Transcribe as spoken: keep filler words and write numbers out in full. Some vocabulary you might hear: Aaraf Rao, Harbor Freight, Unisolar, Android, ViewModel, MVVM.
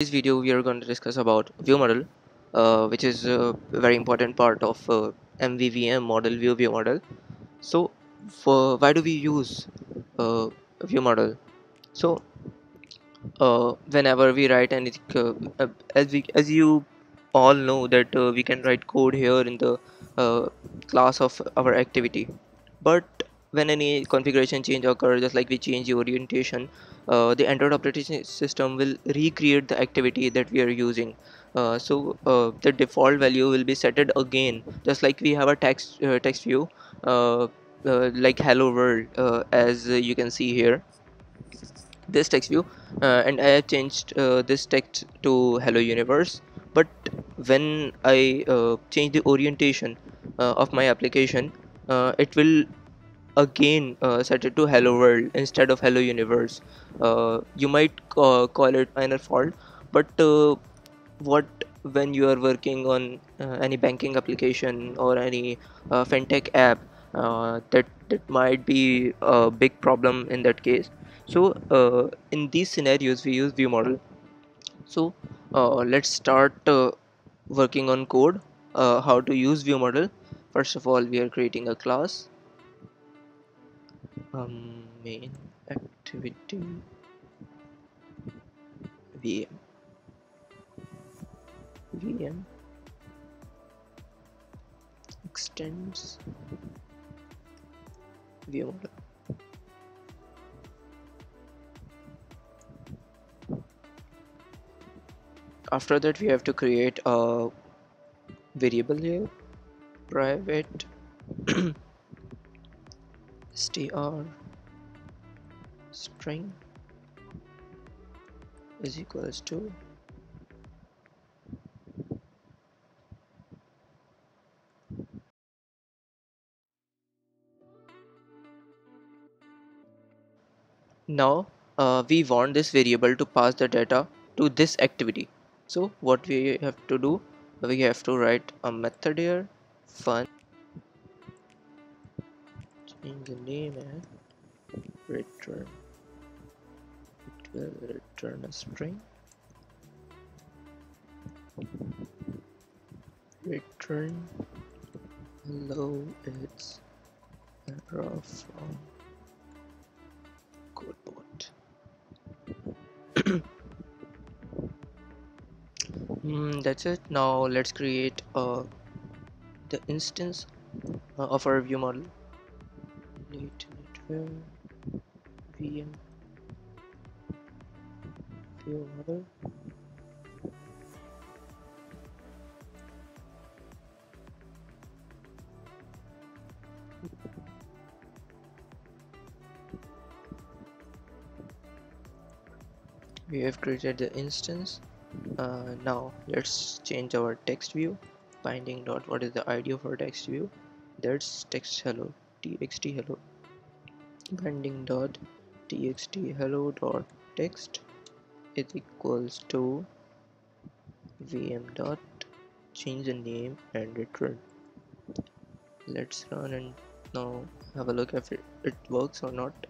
In this video we are going to discuss about ViewModel, uh, which is a very important part of uh, M V V M model, view view model. So for why do we use uh, ViewModel? So uh, whenever we write anything, uh, as we as you all know that uh, we can write code here in the uh, class of our activity, but when any configuration change occurs, just like we change the orientation, uh, the Android operating system will recreate the activity that we are using. Uh, so uh, the default value will be setted again, just like we have a text uh, text view, uh, uh, like hello world, uh, as uh, you can see here, this text view, uh, and I have changed uh, this text to hello universe. But when I uh, change the orientation uh, of my application, uh, it will again uh, set it to hello world instead of hello universe. Uh, you might uh, call it minor fault, but uh, what when you are working on uh, any banking application or any uh, fintech app, uh, that that might be a big problem in that case. So uh, in these scenarios we use ViewModel. So uh, let's start uh, working on code, uh, how to use ViewModel. First of all, we are creating a class, Um, main activity V M V M extends ViewModel. After that, we have to create a variable here, private str string is equals to now. Uh, we want this variable to pass the data to this activity. So what we have to do, we have to write a method here, fun in the name and return, it will return a string, return hello, it's Aaraf from codebot. mm, that's it. Now let's create uh, the instance uh, of our ViewModel. V M ViewModel we have created the instance. Uh, now let's change our text view binding dot. What is the I D for text view? That's text hello, txt hello, binding dot txt hello dot text is equals to vm dot change the name and return. Let's run and now have a look if it, it works or not.